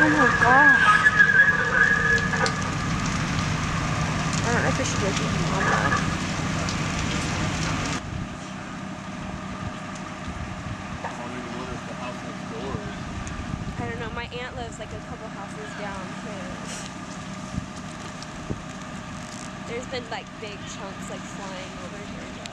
Oh my gosh. I don't know if I should make it more loud. I don't know, my aunt lives like a couple houses down too. There's been like big chunks like flying over here.